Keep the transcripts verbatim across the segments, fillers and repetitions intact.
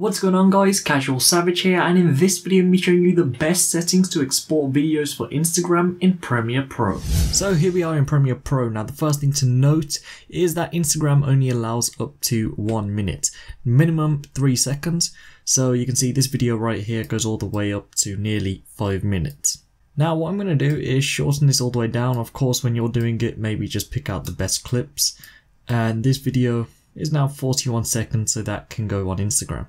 What's going on guys, Casual Savage here, and in this video I'm showing you the best settings to export videos for Instagram in Premiere Pro. So here we are in Premiere Pro. Now the first thing to note is that Instagram only allows up to one minute, minimum three seconds. So you can see this video right here goes all the way up to nearly five minutes. Now what I'm going to do is shorten this all the way down. Of course, when you're doing it, maybe just pick out the best clips. And this video is now forty-one seconds, so that can go on Instagram.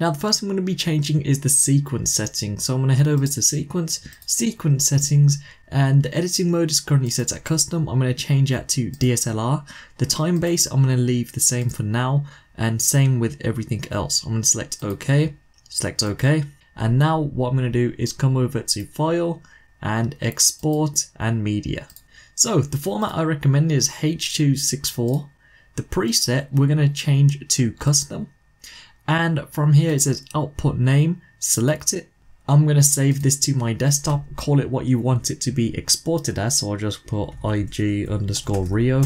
Now the first thing I'm going to be changing is the sequence settings. So I'm going to head over to sequence, sequence settings, and the editing mode is currently set at custom. I'm going to change that to D S L R. The time base I'm going to leave the same for now, and same with everything else. I'm going to select OK, select OK. And now what I'm going to do is come over to File and Export and Media. So the format I recommend is H two sixty-four. The preset we're going to change to custom. And from here it says output name, select it. I'm going to save this to my desktop, call it what you want it to be exported as, so I'll just put ig underscore Rio,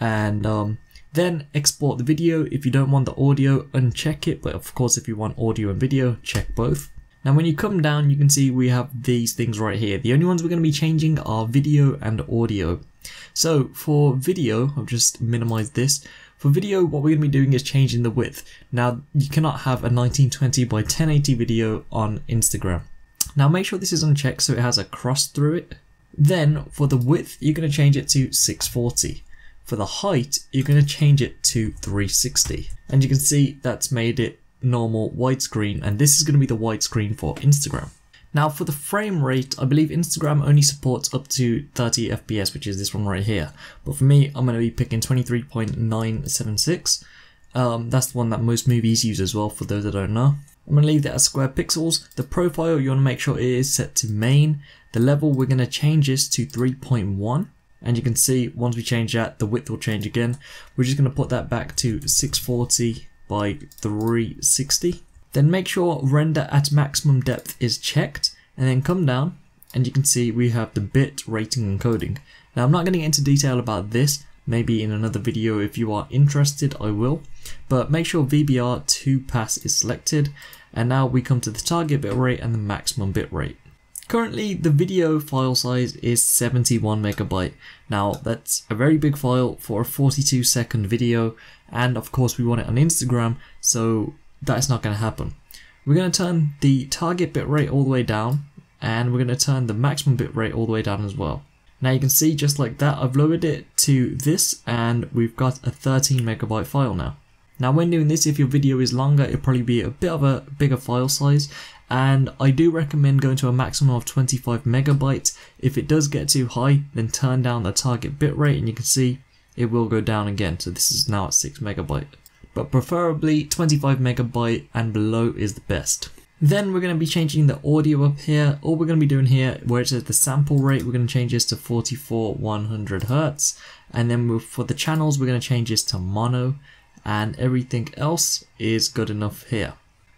and um, then export the video. If you don't want the audio, uncheck it, but of course if you want audio and video, check both. Now when you come down, you can see we have these things right here. The only ones we're going to be changing are video and audio. So for video, I'll just minimize this. For video, what we're going to be doing is changing the width. Now, you cannot have a nineteen twenty by ten eighty video on Instagram. Now, make sure this is unchecked so it has a cross through it. Then, for the width, you're going to change it to six forty. For the height, you're going to change it to three sixty. And you can see that's made it normal widescreen, and this is going to be the widescreen for Instagram. Now, for the frame rate, I believe Instagram only supports up to thirty F P S, which is this one right here. But for me, I'm going to be picking twenty-three point nine seven six. Um, that's the one that most movies use as well, for those that don't know. I'm going to leave that as square pixels. The profile, you want to make sure it is set to main. The level, we're going to change this to three point one. And you can see, once we change that, the width will change again. We're just going to put that back to six forty by three sixty. Then make sure render at maximum depth is checked, and then come down and you can see we have the bit, rating and coding. Now I'm not going to get into detail about this, maybe in another video if you are interested I will, but make sure V B R to pass is selected, and now we come to the target bit rate and the maximum bit rate. Currently the video file size is seventy-one megabyte. Now that's a very big file for a forty-two second video, and of course we want it on Instagram, so that's not going to happen. We're going to turn the target bitrate all the way down, and we're going to turn the maximum bitrate all the way down as well. Now you can see, just like that, I've lowered it to this, and we've got a thirteen megabyte file now. Now when doing this, if your video is longer, it'll probably be a bit of a bigger file size, and I do recommend going to a maximum of twenty-five megabytes. If it does get too high, then turn down the target bitrate, and you can see it will go down again. So this is now at six megabyte. But preferably twenty-five megabyte and below is the best. Then we're going to be changing the audio up here. All we're going to be doing here, where it says the sample rate, we're going to change this to forty-four one hundred hertz, and then for the channels we're going to change this to mono, and everything else is good enough here.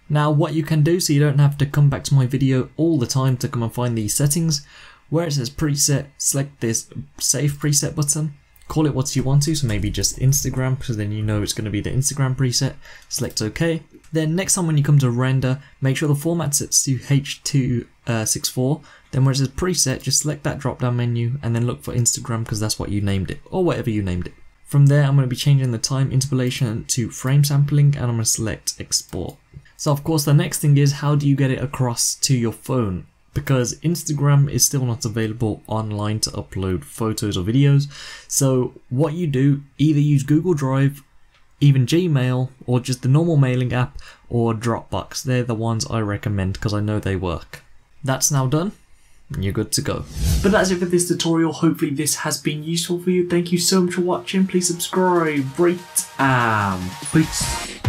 Now what you can do, so you don't have to come back to my video all the time to come and find these settings, where it says preset, select this save preset button. Call it what you want to, so maybe just Instagram, because then you know it's going to be the Instagram preset. Select OK. Then next time when you come to render, make sure the format sets to H two sixty-four. Then where it says preset, just select that drop down menu and then look for Instagram, because that's what you named it, or whatever you named it. From there, I'm going to be changing the time interpolation to frame sampling, and I'm going to select export. So of course the next thing is, how do you get it across to your phone? Because Instagram is still not available online to upload photos or videos. So what you do, either use Google Drive, even Gmail, or just the normal mailing app, or Dropbox. They're the ones I recommend because I know they work. That's now done. You're good to go. But that's it for this tutorial. Hopefully this has been useful for you. Thank you so much for watching. Please subscribe, rate, and peace.